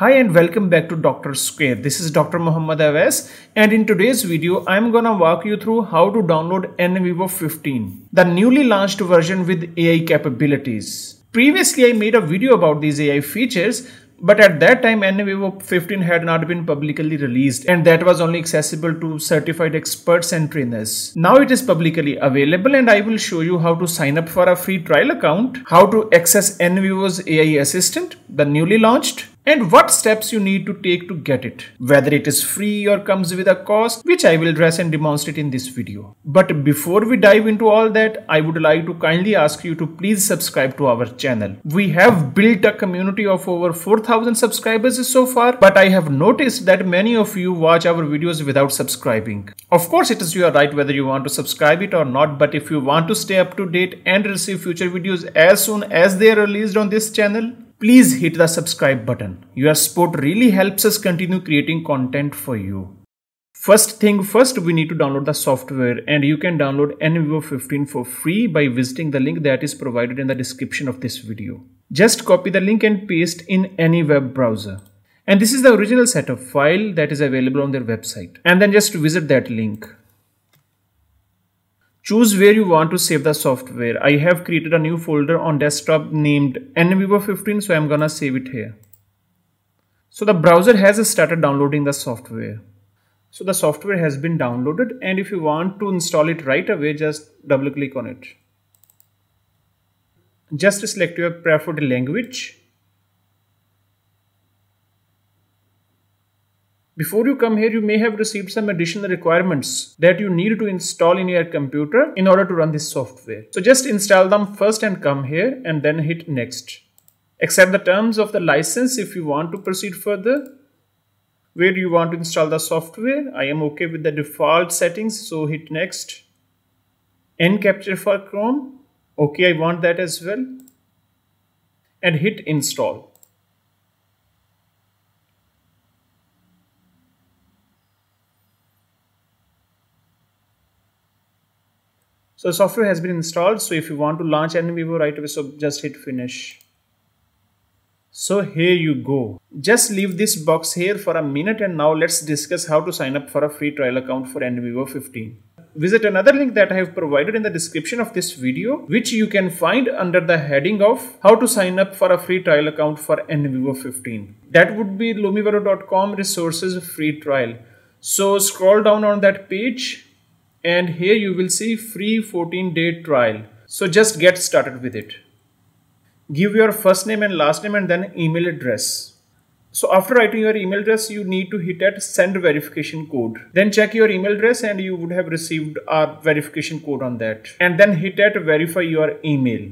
Hi and welcome back to Doctor Square. This is Dr. Muhammad Awais, and in today's video I am gonna walk you through how to download NVivo 15, the newly launched version with AI capabilities. Previously I made a video about these AI features, but at that time NVivo 15 had not been publicly released and that was only accessible to certified experts and trainers. Now it is publicly available and I will show you how to sign up for a free trial account, how to access NVivo's AI assistant, the newly launched, and what steps you need to take to get it, whether it is free or comes with a cost, which I will address and demonstrate in this video. But before we dive into all that, I would like to kindly ask you to please subscribe to our channel. We have built a community of over 4,000 subscribers so far, but I have noticed that many of you watch our videos without subscribing. Of course, it is your right whether you want to subscribe it or not, but if you want to stay up to date and receive future videos as soon as they are released on this channel, please hit the subscribe button. Your support really helps us continue creating content for you. First thing first, we need to download the software, and you can download NVivo 15 for free by visiting the link that is provided in the description of this video. Just copy the link and paste in any web browser. And this is the original setup file that is available on their website. And then just visit that link. Choose where you want to save the software. I have created a new folder on desktop named NVivo 15, so I'm gonna save it here. So the browser has started downloading the software. So the software has been downloaded, and if you want to install it right away, just double click on it. Just select your preferred language. Before you come here, you may have received some additional requirements that you need to install in your computer in order to run this software. So just install them first and come here and then hit next. Accept the terms of the license if you want to proceed further. Where do you want to install the software? I am okay with the default settings, so hit next. End capture for Chrome. Okay, I want that as well. And hit install. So software has been installed, so if you want to launch NVivo right away, so just hit finish. So here you go. Just leave this box here for a minute, and now let's discuss how to sign up for a free trial account for NVivo 15. Visit another link that I have provided in the description of this video, which you can find under the heading of how to sign up for a free trial account for NVivo 15. That would be lumivero.com resources free trial. So scroll down on that page. And here you will see free 14-day trial. So just get started with it. Give your first name and last name and then email address. So after writing your email address, you need to hit at send verification code. Then check your email address and you would have received a verification code on that. And then hit at verify your email.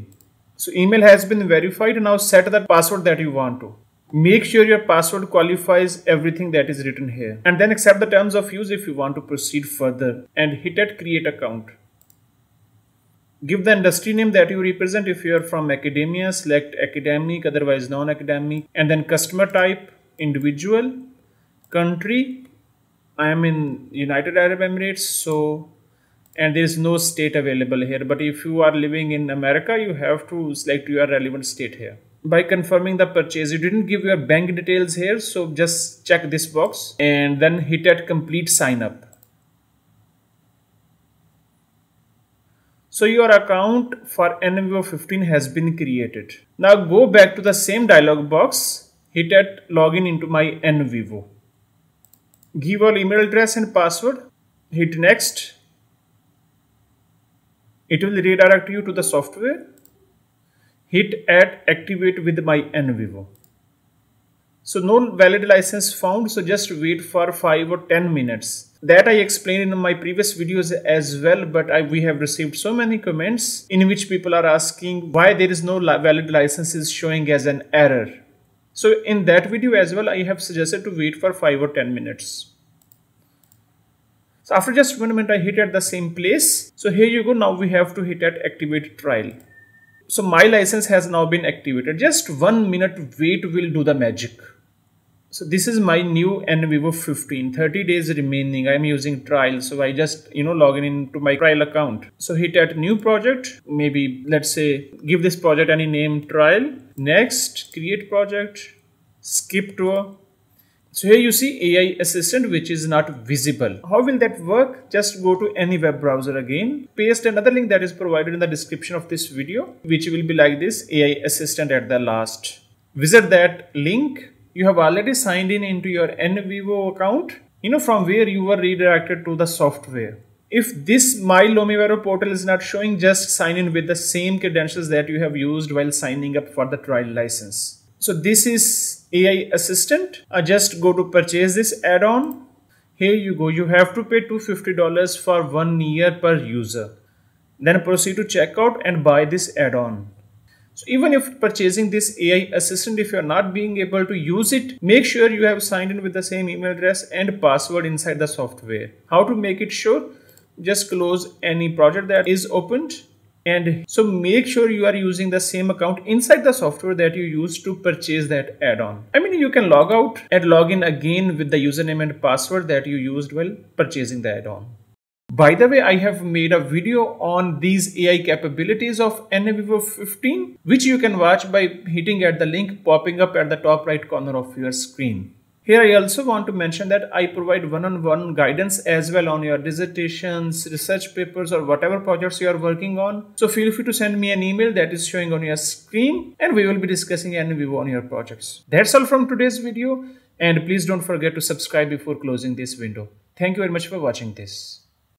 So email has been verified. Now set the password that you want to. Make sure your password qualifies everything that is written here, and then accept the terms of use if you want to proceed further and hit at create account. Give the industry name that you represent. If you are from academia, select academic, otherwise non-academic, and then customer type, individual, country. I am in United Arab Emirates, so and there is no state available here, but if you are living in America, you have to select your relevant state here. By confirming the purchase, you didn't give your bank details here, so just check this box and then hit at complete sign up. So your account for NVivo 15 has been created. Now go back to the same dialog box, hit at login into my NVivo. Give your email address and password, hit next. It will redirect you to the software. Hit at activate with my NVivo. So no valid license found, so just wait for 5 or 10 minutes. That I explained in my previous videos as well, but we have received so many comments in which people are asking why there is no valid licenses showing as an error. So in that video as well, I have suggested to wait for 5 or 10 minutes. So after just 1 minute, I hit at the same place. So here you go, now we have to hit at activate trial. So my license has now been activated. Just 1 minute wait will do the magic. So this is my new NVivo 15, 30 days remaining. I'm using trial. So I just, log into my trial account. So hit at new project. Maybe let's say give this project any name trial. Next, create project. skip tour. So here you see AI assistant which is not visible. How will that work? Just go to any web browser again, paste another link that is provided in the description of this video, which will be like this, AI assistant at the last. Visit that link. You have already signed in into your NVivo account, you know, from where you were redirected to the software. If this My Lumivero portal is not showing, just sign in with the same credentials that you have used while signing up for the trial license. So this is AI assistant. Just go to purchase this add-on. Here you go. You have to pay $250 for 1 year per user. Then proceed to checkout and buy this add-on. So even if purchasing this AI assistant, if you are not being able to use it, make sure you have signed in with the same email address and password inside the software. How to make it sure? Just close any project that is opened, and so make sure you are using the same account inside the software that you used to purchase that add-on. I mean, you can log out and log in again with the username and password that you used while purchasing the add-on. By the way, I have made a video on these AI capabilities of NVivo 15, which you can watch by hitting at the link popping up at the top right corner of your screen. Here I also want to mention that I provide one-on-one guidance as well on your dissertations, research papers, or whatever projects you are working on. So feel free to send me an email that is showing on your screen, and we will be discussing NVivo on your projects. That's all from today's video, and please don't forget to subscribe before closing this window. Thank you very much for watching this.